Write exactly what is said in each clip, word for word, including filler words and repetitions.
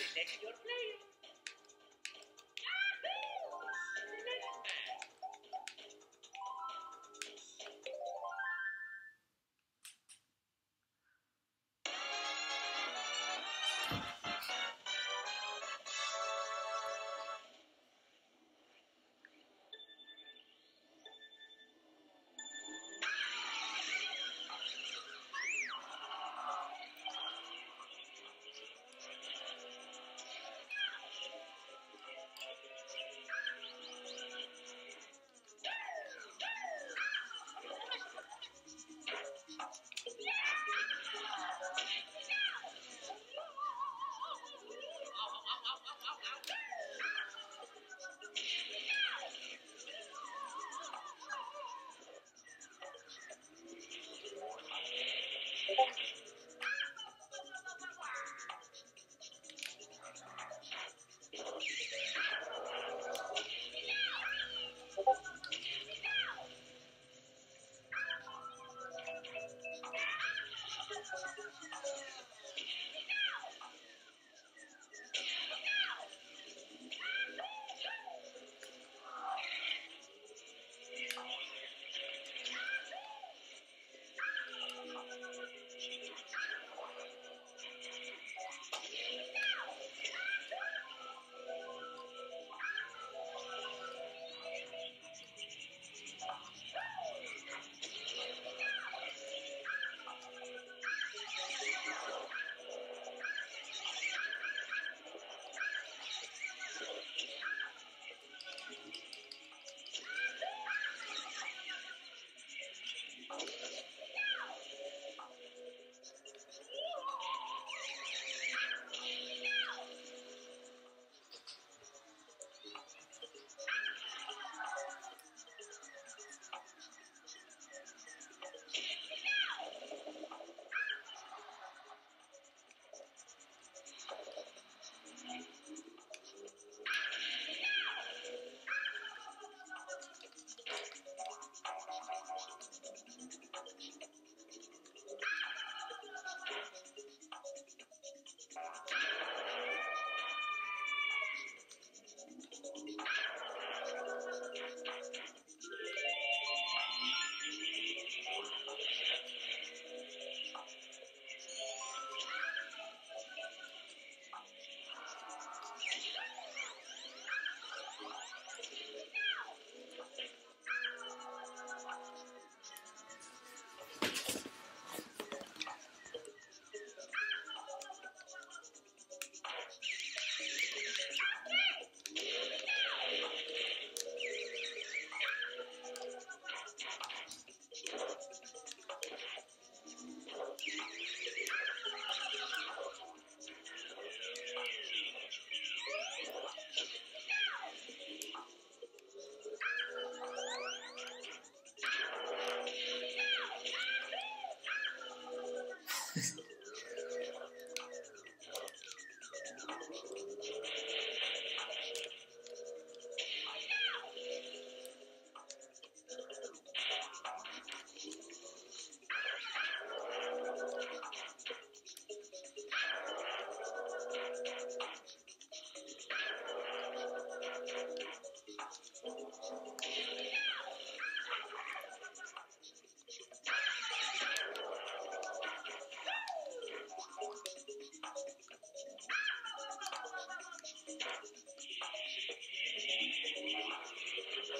Select your player. Yahoo! Select man.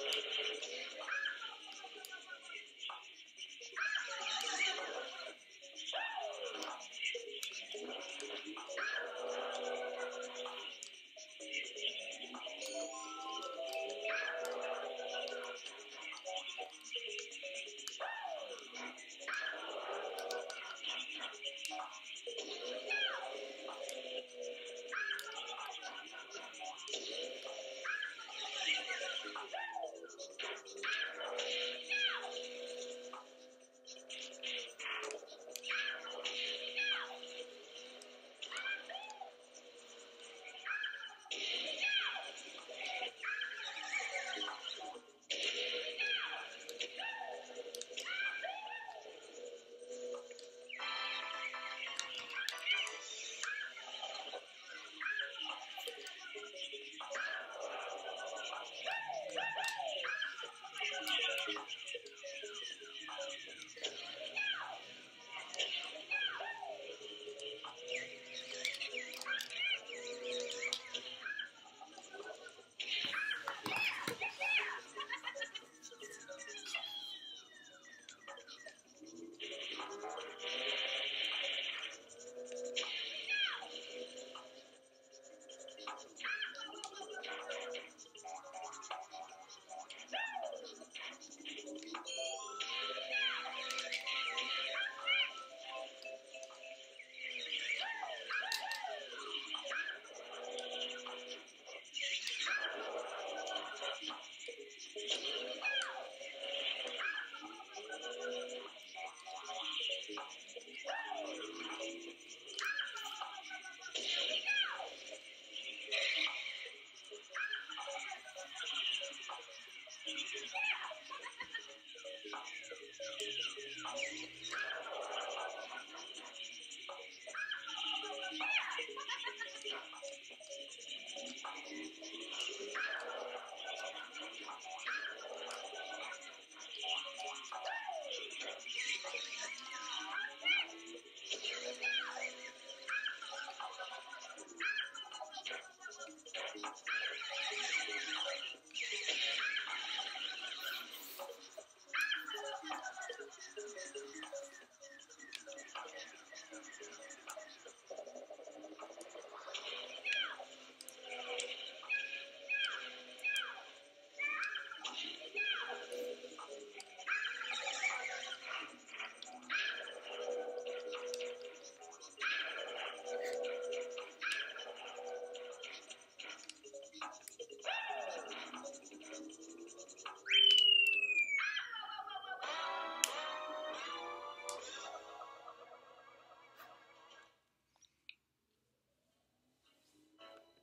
Thank you.